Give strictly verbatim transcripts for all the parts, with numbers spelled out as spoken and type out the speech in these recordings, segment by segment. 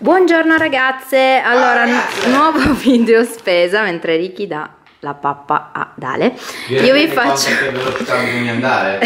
Buongiorno ragazze, allora nuovo video spesa mentre Ricky dà la pappa a Dale. Io, io, vi, faccio... andare.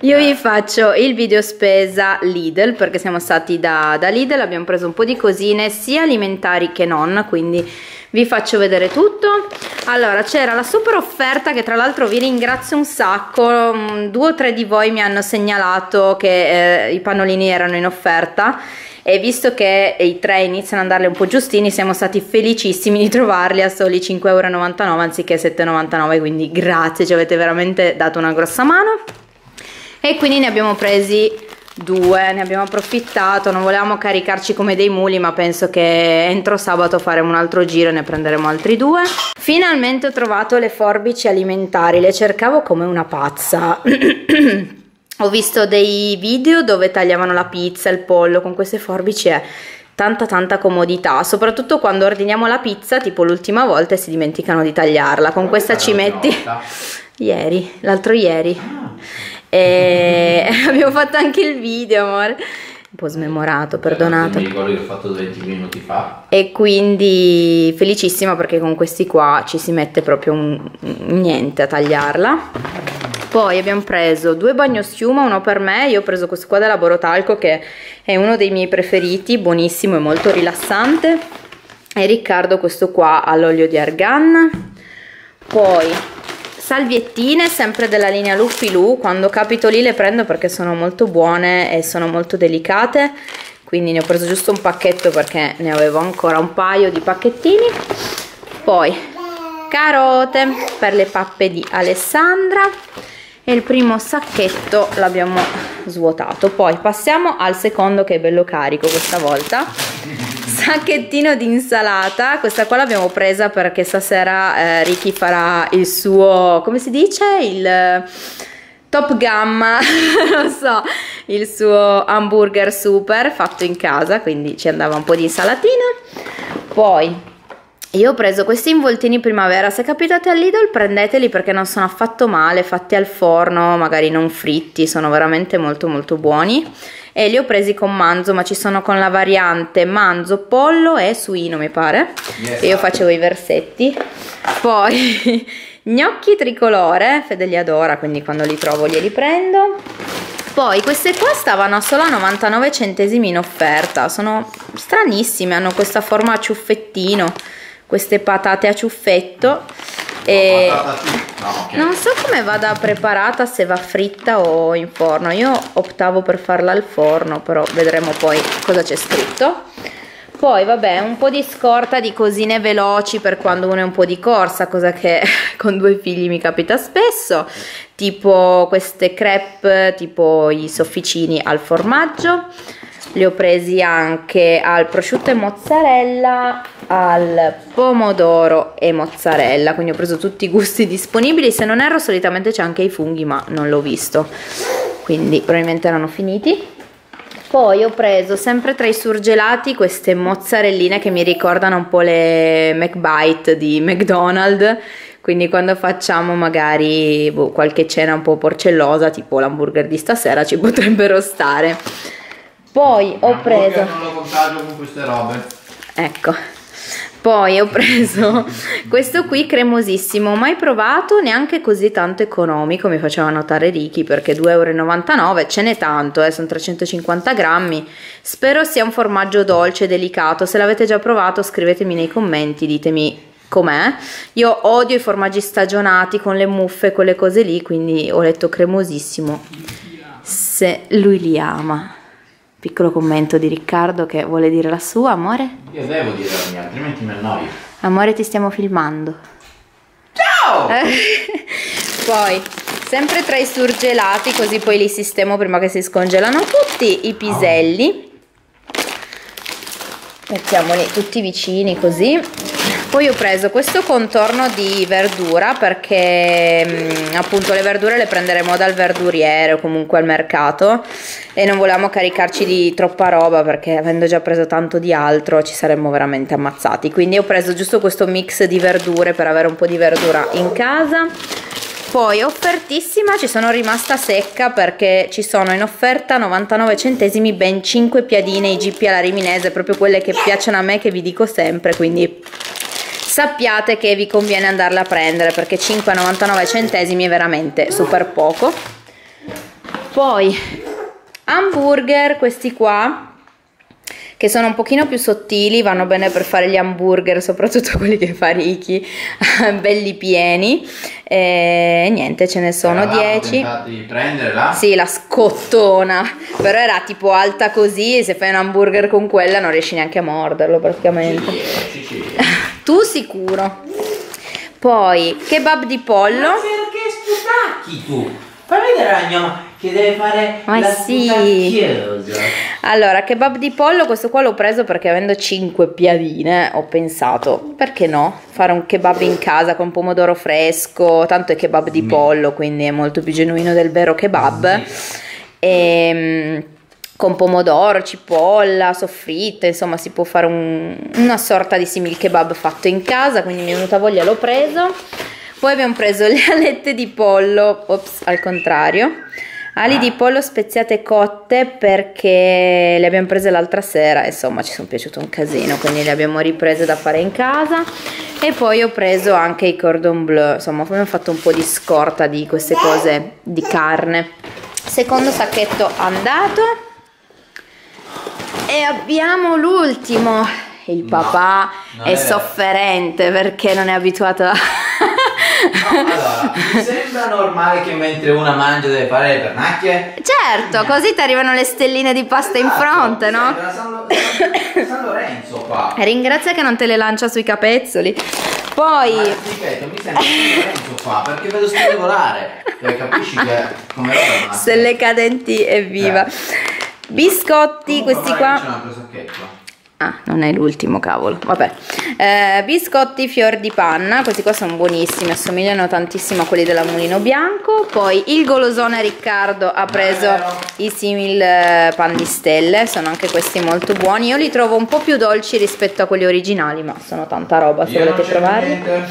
io vi faccio il video spesa Lidl perché siamo stati da, da Lidl, abbiamo preso un po' di cosine sia alimentari che non, quindi vi faccio vedere tutto. Allora, c'era la super offerta che tra l'altro vi ringrazio un sacco, due o tre di voi mi hanno segnalato che eh, i pannolini erano in offerta e visto che i tre iniziano ad andarle un po' giustini, siamo stati felicissimi di trovarli a soli cinque e novantanove euro anziché sette e novantanove, quindi grazie, ci avete veramente dato una grossa mano. E quindi ne abbiamo presi due, ne abbiamo approfittato, non volevamo caricarci come dei muli, ma penso che entro sabato faremo un altro giro e ne prenderemo altri due. Finalmente ho trovato le forbici alimentari, le cercavo come una pazza. Ho visto dei video dove tagliavano la pizza, il pollo, con queste forbici è tanta tanta comodità, soprattutto quando ordiniamo la pizza, tipo l'ultima volta, e si dimenticano di tagliarla. Con questa ci metti... ieri, l'altro ieri. E abbiamo fatto anche il video, amore, un po' smemorato, perdonato. Mi ricordo che ho fatto venti minuti fa. E quindi felicissima perché con questi qua ci si mette proprio un... niente a tagliarla. Poi abbiamo preso due bagnoschiuma, uno per me, io ho preso questo qua della Borotalco che è uno dei miei preferiti, buonissimo e molto rilassante, e Riccardo questo qua all'olio di argan. Poi salviettine sempre della linea Luffy Lou, quando capito lì le prendo perché sono molto buone e sono molto delicate, quindi ne ho preso giusto un pacchetto perché ne avevo ancora un paio di pacchettini. Poi carote per le pappe di Alessandra e il primo sacchetto l'abbiamo svuotato. Poi passiamo al secondo che è bello carico questa volta, sacchettino di insalata. Questa qua l'abbiamo presa perché stasera eh, Ricky farà il suo, come si dice, il top gamma, non so, il suo hamburger super fatto in casa, quindi ci andava un po' di insalatina. Poi io ho preso questi involtini primavera, se capitate al Lidl prendeteli perché non sono affatto male, fatti al forno, magari non fritti, sono veramente molto molto buoni. E li ho presi con manzo, ma ci sono con la variante manzo, pollo e suino mi pare, yes. Io facevo i versetti. Poi gnocchi tricolore, Fede li adora, quindi quando li trovo glieli prendo. Poi queste qua stavano a solo novantanove centesimi in offerta, sono stranissime, hanno questa forma a ciuffettino, queste patate a ciuffetto, e non so come vada preparata, se va fritta o in forno, io optavo per farla al forno, però vedremo poi cosa c'è scritto. Poi vabbè, un po' di scorta di cosine veloci per quando uno è un po' di corsa, cosa che con due figli mi capita spesso, tipo queste crepe, tipo i sofficini al formaggio. Li ho presi anche al prosciutto e mozzarella, al pomodoro e mozzarella, quindi ho preso tutti i gusti disponibili. Se non erro solitamente c'è anche i funghi, ma non l'ho visto, quindi probabilmente erano finiti. Poi ho preso sempre tra i surgelati queste mozzarelline che mi ricordano un po' le McBite di McDonald's, quindi quando facciamo magari boh, qualche cena un po' porcellosa, tipo l'hamburger di stasera, ci potrebbero stare. Poi ho preso... non lo contagio con queste robe. Ecco. Poi ho preso questo qui cremosissimo, mai provato, neanche così tanto economico, mi faceva notare Ricky, perché due e novantanove euro ce n'è tanto, eh, sono trecentocinquanta grammi. Spero sia un formaggio dolce, delicato. Se l'avete già provato scrivetemi nei commenti, ditemi com'è. Io odio i formaggi stagionati con le muffe, quelle cose lì, quindi ho letto cremosissimo. Se lui li ama. Piccolo commento di Riccardo che vuole dire la sua, amore? Io devo dire la mia, altrimenti mi annoio. Amore, ti stiamo filmando. Ciao! Poi, sempre tra i surgelati, così poi li sistemo prima che si scongelano tutti, i piselli. Mettiamoli tutti vicini così. Poi ho preso questo contorno di verdura perché mh, appunto le verdure le prenderemo dal verduriere o comunque al mercato e non volevamo caricarci di troppa roba perché avendo già preso tanto di altro ci saremmo veramente ammazzati, quindi ho preso giusto questo mix di verdure per avere un po' di verdura in casa. Poi offertissima, ci sono rimasta secca perché ci sono in offerta novantanove centesimi ben cinque piadine I G P alla riminese, proprio quelle che piacciono a me, che vi dico sempre, quindi sappiate che vi conviene andarle a prendere perché cinque e novantanove centesimi è veramente super poco. Poi hamburger, questi qua che sono un pochino più sottili, vanno bene per fare gli hamburger, soprattutto quelli che fa Ricky, belli pieni, e niente, ce ne sono dieci. Di prenderla? Sì, la scottona, però era tipo alta così, e se fai un hamburger con quella non riesci neanche a morderlo praticamente. Sì, sì, sì. Tu sicuro. Poi kebab di pollo. Ma perché sputacchi tu? Fammi vedere la mia... Che deve fare ma la sì. Allora, kebab di pollo, questo qua l'ho preso perché avendo cinque piadine ho pensato perché no fare un kebab in casa con pomodoro fresco, tanto è kebab di pollo quindi è molto più genuino del vero kebab, e con pomodoro, cipolla, soffritte, insomma si può fare un, una sorta di simil kebab fatto in casa, quindi mi è venuta voglia, l'ho preso. Poi abbiamo preso le alette di pollo, ops, al contrario, ali di pollo speziate cotte perché le abbiamo prese l'altra sera, insomma ci sono piaciute un casino, quindi le abbiamo riprese da fare in casa. E poi ho preso anche i cordon bleu, insomma abbiamo fatto un po' di scorta di queste cose di carne. Secondo sacchetto andato. E abbiamo l'ultimo, il papà no, è, è sofferente perché non è abituato a... No, allora, mi sembra normale che mentre una mangia deve fare le pernacchie? Certo, così ti arrivano le stelline di pasta, esatto, in fronte, no? San, San, San Lorenzo qua. Ringrazia che non te le lancia sui capezzoli. Poi... Ma, ripeto, mi sembra San Lorenzo qua, perché vedo stelle volare. Cioè, capisci che... Come la se le cadenti, evviva. Eh. Biscotti, comunque, questi qua... C'è un altro sacchetto. Ah, non è l'ultimo, cavolo, vabbè. Eh, biscotti fior di panna, questi qua sono buonissimi, assomigliano tantissimo a quelli della Mulino Bianco. Poi il golosone Riccardo ha preso i simil pan di stelle, sono anche questi molto buoni, io li trovo un po' più dolci rispetto a quelli originali, ma sono tanta roba, se io volete provarli. Niente.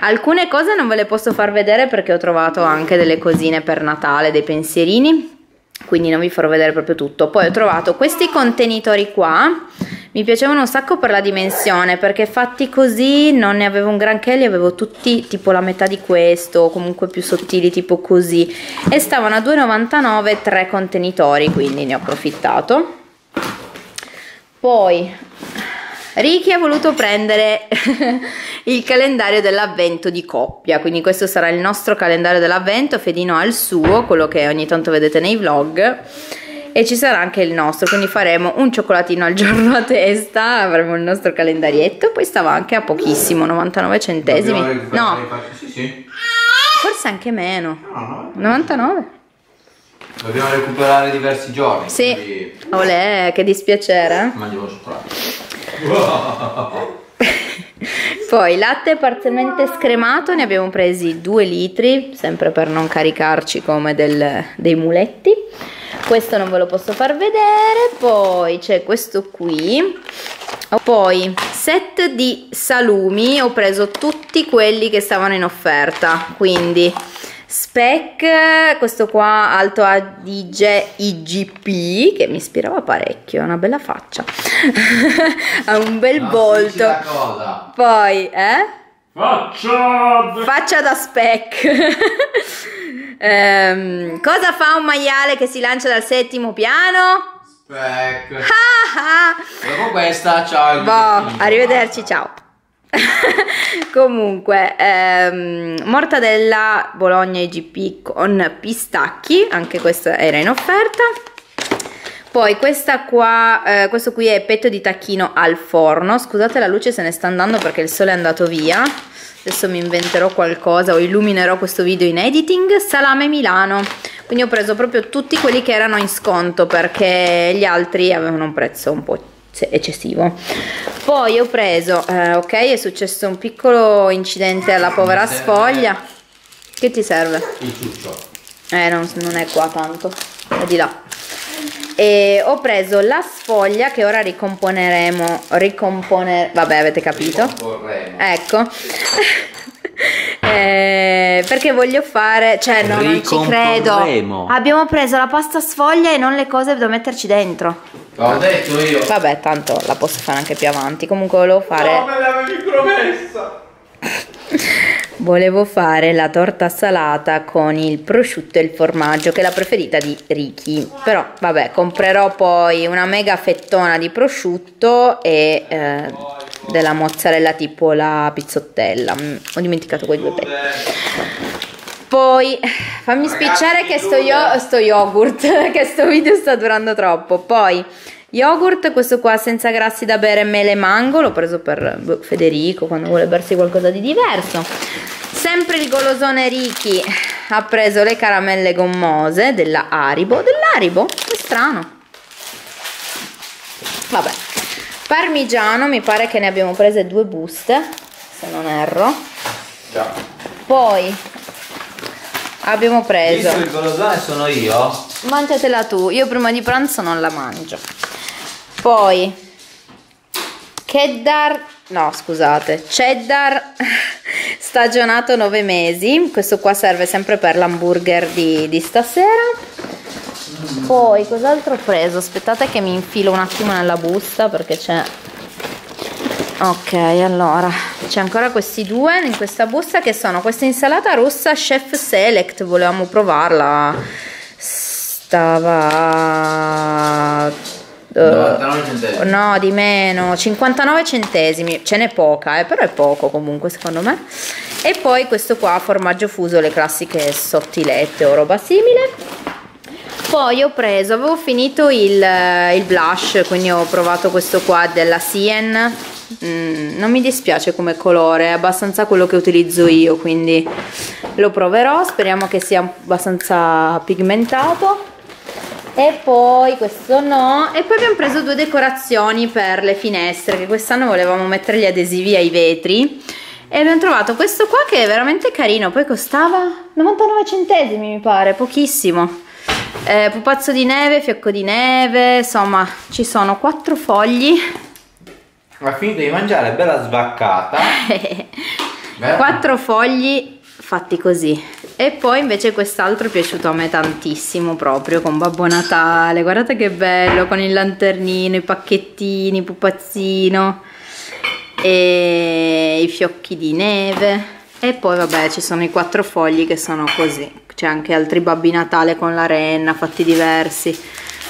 Alcune cose non ve le posso far vedere perché ho trovato anche delle cosine per Natale, dei pensierini, quindi non vi farò vedere proprio tutto. Poi ho trovato questi contenitori qua, mi piacevano un sacco per la dimensione, perché fatti così non ne avevo un granché, li avevo tutti tipo la metà di questo o comunque più sottili tipo così, e stavano a due e novantanove tre contenitori, quindi ne ho approfittato. Poi Ricky ha voluto prendere il calendario dell'avvento di coppia, quindi questo sarà il nostro calendario dell'avvento, Fedino ha il suo, quello che ogni tanto vedete nei vlog, e ci sarà anche il nostro, quindi faremo un cioccolatino al giorno a testa, avremo il nostro calendarietto. Poi stava anche a pochissimo, novantanove centesimi, no, forse anche meno, novantanove. Dobbiamo recuperare diversi giorni. Sì, quindi... Olè, che dispiacere. Mangiamo sopra. Poi latte parzialmente scremato, ne abbiamo presi due litri, sempre per non caricarci come del, dei muletti. Questo non ve lo posso far vedere. Poi c'è questo qui. Poi set di salumi, ho preso tutti quelli che stavano in offerta, quindi Spec, questo qua Alto Adige I G P, che mi ispirava parecchio, ha una bella faccia, ha un bel no, volto, cosa. Poi eh? faccia, faccia da Spec. ehm, cosa fa un maiale che si lancia dal settimo piano? Spec. Dopo questa, ciao. Boh, arrivederci, ciao. Comunque ehm, mortadella Bologna I G P con pistacchi, anche questa era in offerta. Poi questa qua, eh, questo qui è petto di tacchino al forno, scusate la luce se ne sta andando perché il sole è andato via, adesso mi inventerò qualcosa o illuminerò questo video in editing. Salame Milano, quindi ho preso proprio tutti quelli che erano in sconto perché gli altri avevano un prezzo un po' eccessivo. Poi ho preso eh, ok, è successo un piccolo incidente alla povera sfoglia. Che ti serve? Il ciuccio. Eh non, non è qua, tanto è di là. E ho preso la sfoglia che ora ricomponeremo, ricomponere, vabbè avete capito, ecco. eh, perché voglio fare, cioè no, non ci credo, abbiamo preso la pasta sfoglia e non le cose da metterci dentro. L'ho detto io. Vabbè, tanto la posso fare anche più avanti. Comunque volevo fare, no, me l'avevi promessa. Volevo fare la torta salata con il prosciutto e il formaggio, che è la preferita di Ricky. Però vabbè, comprerò poi una mega fettona di prosciutto e eh, della mozzarella tipo la pizzottella. Ho dimenticato quei due pezzi. Poi fammi spicciare che sto, yo sto yogurt, che sto video sta durando troppo. Poi yogurt, questo qua senza grassi da bere, mele e mango, l'ho preso per Federico quando vuole bersi qualcosa di diverso. Sempre il golosone Ricky ha preso le caramelle gommose della Haribo. Dell'Haribo? Che strano. Vabbè, parmigiano, mi pare che ne abbiamo prese due buste, se non erro. Già. Poi abbiamo preso, visto il golosone sono io, mangiatela tu, io prima di pranzo non la mangio. Poi cheddar, no scusate, cheddar stagionato nove mesi, questo qua serve sempre per l'hamburger di, di stasera. mm. Poi cos'altro ho preso? Aspettate che mi infilo un attimo nella busta perché c'è, ok, allora c'è ancora questi due in questa busta, che sono questa insalata rossa Chef Select, volevamo provarla, stava uh, no, di meno, cinquantanove centesimi, ce n'è poca, eh, però è poco comunque secondo me. E poi questo qua formaggio fuso, le classiche sottilette o roba simile. Poi ho preso, avevo finito il, il blush, quindi ho provato questo qua della Sien. Mm, non mi dispiace come colore, è abbastanza quello che utilizzo io, quindi lo proverò, speriamo che sia abbastanza pigmentato. E poi questo no. E poi abbiamo preso due decorazioni per le finestre, che quest'anno volevamo mettere gli adesivi ai vetri, e abbiamo trovato questo qua che è veramente carino, poi costava novantanove centesimi mi pare, pochissimo. Eh, pupazzo di neve, fiocco di neve, insomma ci sono quattro fogli. Ma finito di mangiare, bella svaccata. Quattro fogli fatti così. E poi invece quest'altro è piaciuto a me tantissimo, proprio con Babbo Natale, guardate che bello, con il lanternino, i pacchettini, pupazzino e i fiocchi di neve. E poi vabbè, ci sono i quattro fogli che sono così. C'è anche altri Babbi Natale con la renna, fatti diversi,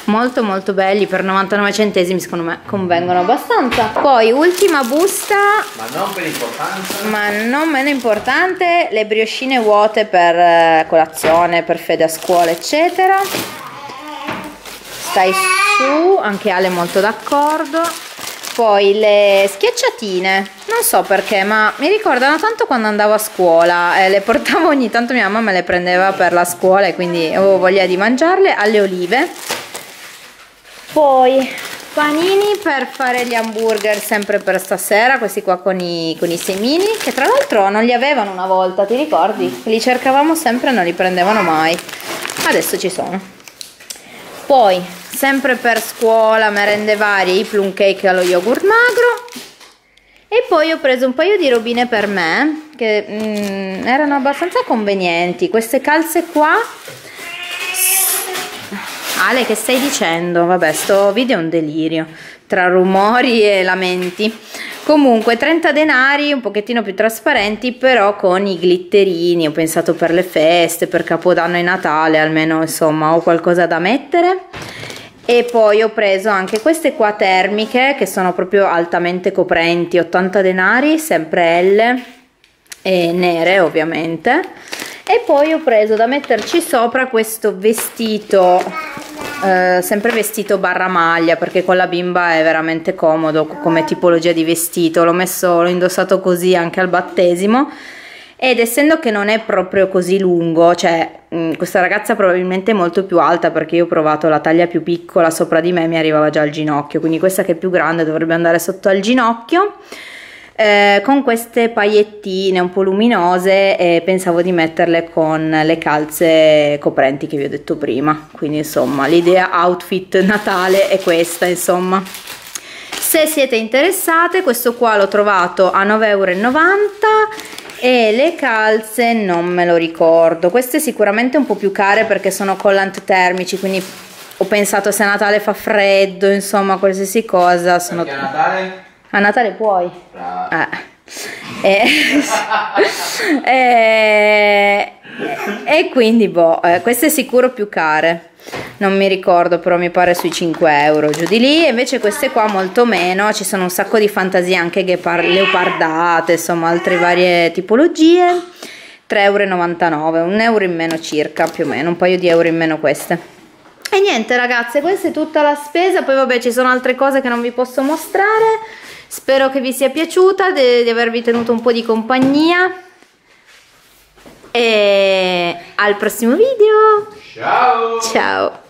molto molto belli, per novantanove centesimi secondo me convengono abbastanza. Poi ultima busta, ma non per importanza, ma non meno importante, le brioscine vuote per colazione, per Fede a scuola eccetera. Stai su, anche Ale è molto d'accordo. Poi le schiacciatine, non so perché, ma mi ricordano tanto quando andavo a scuola, eh, le portavo ogni tanto, mia mamma me le prendeva per la scuola e quindi avevo voglia di mangiarle, alle olive. Poi panini per fare gli hamburger, sempre per stasera, questi qua con i, con i semini, che tra l'altro non li avevano una volta, ti ricordi? Li cercavamo sempre e non li prendevano mai, adesso ci sono. Poi sempre per scuola, merende varie, i plum cake allo yogurt magro. E poi ho preso un paio di robine per me, che mm, erano abbastanza convenienti. Queste calze qua, Ale che stai dicendo? Vabbè, sto video è un delirio, tra rumori e lamenti. Comunque trenta denari, un pochettino più trasparenti, però con i glitterini, ho pensato per le feste, per Capodanno e Natale, almeno insomma ho qualcosa da mettere. E poi ho preso anche queste qua termiche, che sono proprio altamente coprenti, ottanta denari, sempre L, e nere ovviamente. E poi ho preso da metterci sopra questo vestito, eh, sempre vestito barra maglia, perché con la bimba è veramente comodo come tipologia di vestito. L'ho messo, l'ho indossato così anche al battesimo. Ed essendo che non è proprio così lungo, cioè mh, questa ragazza probabilmente è molto più alta, perché io ho provato la taglia più piccola sopra di me, mi arrivava già al ginocchio, quindi questa che è più grande dovrebbe andare sotto al ginocchio, eh, con queste paillettine un po' luminose, e pensavo di metterle con le calze coprenti che vi ho detto prima, quindi insomma l'idea outfit Natale è questa insomma. Se siete interessate, questo qua l'ho trovato a nove e novanta euro e le calze non me lo ricordo, queste sicuramente un po' più care perché sono collant termici, quindi ho pensato se a Natale fa freddo, insomma qualsiasi cosa sono... Perché a Natale? A Natale puoi? Bravo. Ah. E... e... e quindi boh, queste è sicuro più care, non mi ricordo, però mi pare sui cinque euro giù di lì. E invece queste qua molto meno, ci sono un sacco di fantasie anche leopardate, insomma altre varie tipologie. Tre e novantanove euro, un euro in meno circa, più o meno un paio di euro in meno queste. E niente ragazze, questa è tutta la spesa, poi vabbè ci sono altre cose che non vi posso mostrare. Spero che vi sia piaciuta, di avervi tenuto un po' di compagnia e al prossimo video. Ciao! Ciao!